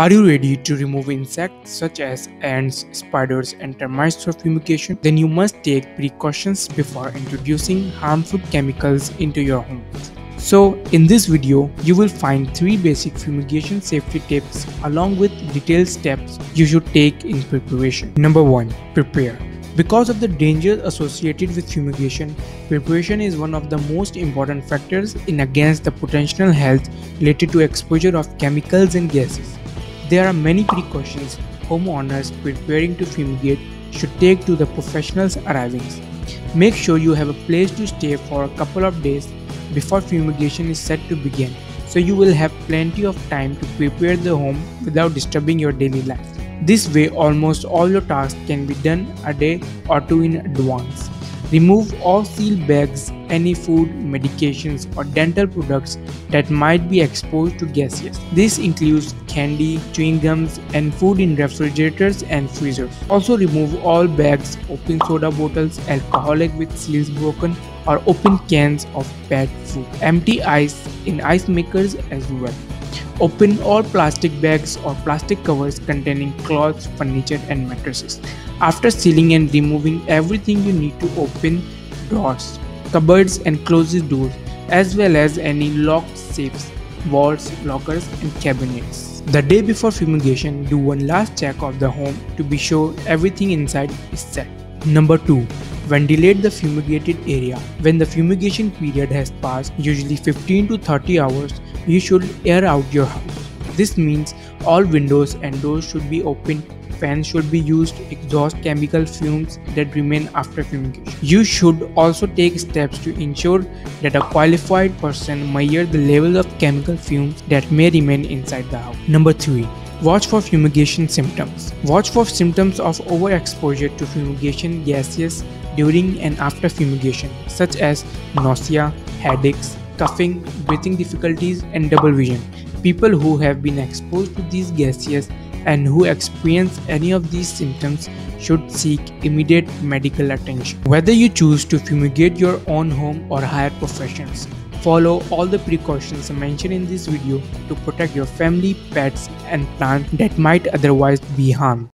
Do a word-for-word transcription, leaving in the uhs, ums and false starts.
Are you ready to remove insects such as ants, spiders, and termites for fumigation? Then you must take precautions before introducing harmful chemicals into your home. So, in this video, you will find three basic fumigation safety tips along with detailed steps you should take in preparation. Number one. Prepare. Because of the dangers associated with fumigation, preparation is one of the most important factors in against the potential health related to exposure of chemicals and gases. There are many precautions homeowners preparing to fumigate should take to the professionals' arrivals. Make sure you have a place to stay for a couple of days before fumigation is set to begin, so you will have plenty of time to prepare the home without disturbing your daily life. This way, almost all your tasks can be done a day or two in advance. Remove all sealed bags, any food, medications, or dental products that might be exposed to gases. This includes candy, chewing gums, and food in refrigerators and freezers. Also remove all bags, open soda bottles, alcoholic with seals broken, or open cans of bad food. Empty ice in ice makers as well. Open all plastic bags or plastic covers containing cloths, furniture, and mattresses. After sealing and removing everything, you need to open drawers, cupboards, and closed doors, as well as any locked safes, vaults, lockers, and cabinets. The day before fumigation, do one last check of the home to be sure everything inside is set. Number two. Ventilate the fumigated area. When the fumigation period has passed, usually fifteen to thirty hours, you should air out your house. This means all windows and doors should be open, fans should be used to exhaust chemical fumes that remain after fumigation. You should also take steps to ensure that a qualified person measures the level of chemical fumes that may remain inside the house. Number three. Watch for fumigation symptoms. Watch for symptoms of overexposure to fumigation gases during and after fumigation, such as nausea, headaches, coughing, breathing difficulties, and double vision. People who have been exposed to these gases and who experience any of these symptoms should seek immediate medical attention. Whether you choose to fumigate your own home or hire professionals, follow all the precautions mentioned in this video to protect your family, pets, and plants that might otherwise be harmed.